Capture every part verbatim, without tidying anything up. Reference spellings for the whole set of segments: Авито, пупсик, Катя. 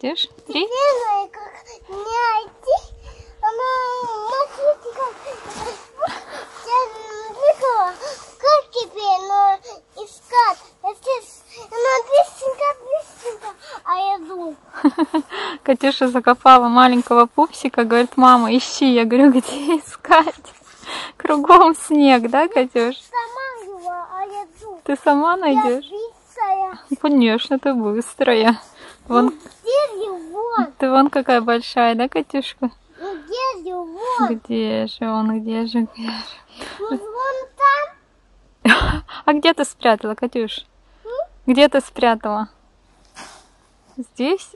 Катюш, три. Катюша закопала маленького пупсика, говорит, мама, ищи. Я говорю, где искать? Кругом снег, да, Катюш? Ты сама найдешь? Конечно, ты быстрая. Вон. Ты вон какая большая, да, Катюшка? Где же он, где же, где же? А где ты спрятала, Катюш? Где ты спрятала? Здесь?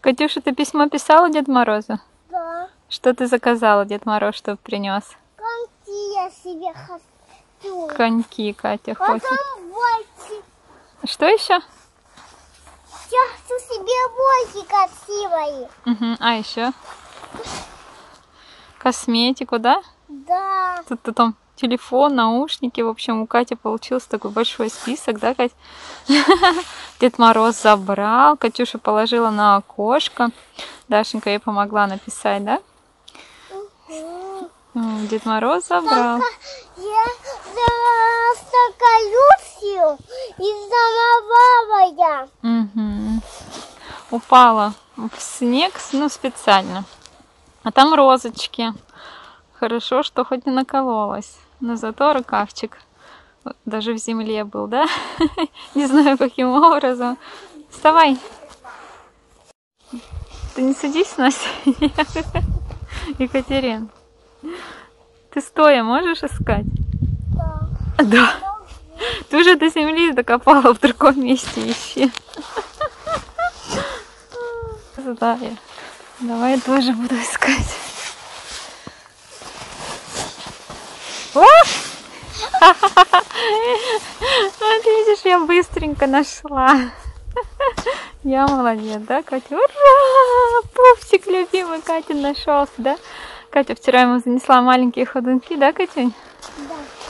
Катюша, ты письмо писала Дед Морозу? Да. Что ты заказала, Дед Мороз, чтобы принес? Коньки я себе хочу. Коньки, Катя хочет. Потом войки. Что еще? Я хочу себе войки красивые. Угу. А еще? Косметику, да? Да. Тут-то там телефон, наушники. В общем, у Кати получился такой большой список, да, Кать? Дед Мороз забрал, Катюша положила на окошко. Дашенька ей помогла написать, да? Угу. Дед Мороз забрал. Я заколюсил и замовала я. Угу. Упала в снег, ну, специально. А там розочки. Хорошо, что хоть не накололась, но зато рукавчик вот, даже в земле был, да? Не знаю, каким образом. Вставай! Ты не садись, Настя. Екатерин, ты стоя можешь искать? Да. Да. Ты уже до земли докопала, в другом месте ищи. Давай я тоже буду искать. Вот видишь, я быстренько нашла. Я молодец, да, Катя? Ура! Пупсик любимый Катя нашелся, да? Катя вчера ему занесла маленькие ходунки, да, Катюнь?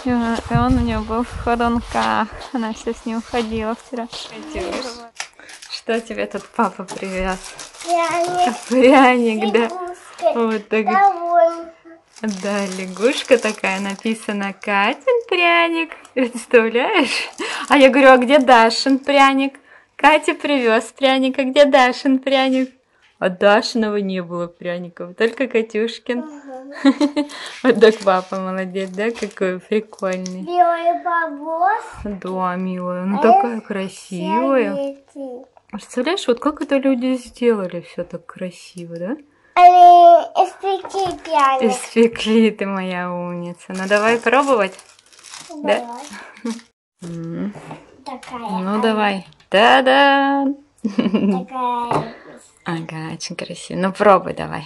Да. И он у нее был в ходунках. Она все с ним ходила вчера. Катюш, что тебе тут папа привез? Пряник. Пряник, да? Вот так. Да, лягушка такая, написано Катин пряник, представляешь? А я говорю, а где Дашин пряник? Катя привез пряник, а где Дашин пряник? А Дашиного не было пряников, только Катюшкин. Вот так папа молодец, да, какой прикольный. Белая бабушка. Да, милая, она такая красивая. Представляешь, вот как это люди сделали, все так красиво, да? Испекли пряник. Испекли, ты моя умница. Ну давай пробовать. Давай. Да? Mm. Такая. Ну давай. Да-да. Такая. Ага, очень красиво. Ну пробуй давай.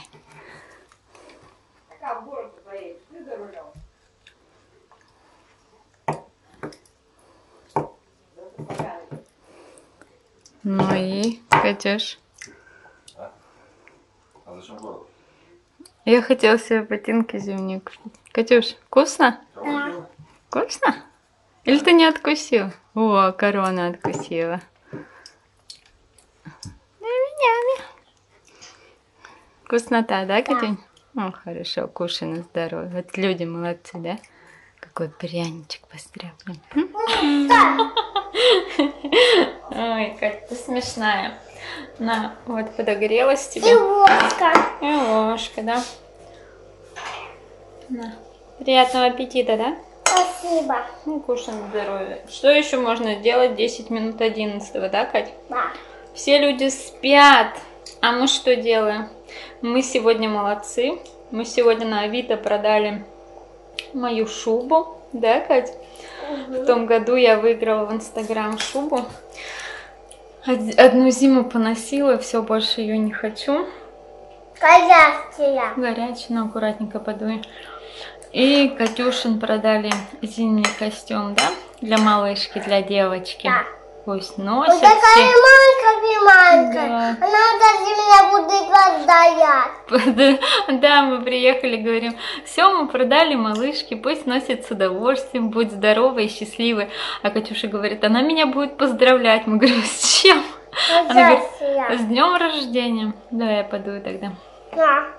Ну и, Катюш? Я хотела себе ботинки зимние купить. Катюш, вкусно? Да. Вкусно? Или ты не откусил? О, корона откусила. Вкуснота, да, Катюнь? Да. О, хорошо, кушай на здоровье. Вот люди молодцы, да? Какой пряничек постряплен. Ой, Катя, ты смешная. На, вот подогрелась тебе. И ложка. И ложка, да. На. Приятного аппетита, да? Спасибо. Ну, кушай на здоровье. Что еще можно делать десять минут одиннадцатого, да, Кать? Да. Все люди спят. А мы что делаем? Мы сегодня молодцы. Мы сегодня на Авито продали мою шубу, да, Кать? Угу. В том году я выиграла в Инстаграм шубу. Одну зиму поносила, все, больше ее не хочу. Горячая. Горячая, но аккуратненько подуй. И Катюшин продали зимний костюм, да? Для малышки, для девочки. Да. Пусть носят. Вот такая маленькая-маленькая. Да. Она даже меня будет раздаять. Да, мы приехали, говорим, все, мы продали малышке, пусть носит с удовольствием, будь здоровой и счастливой. А Катюша говорит, она меня будет поздравлять. Мы говорим, с чем? Она говорит, с днем рождения. Давай я подую тогда. Да.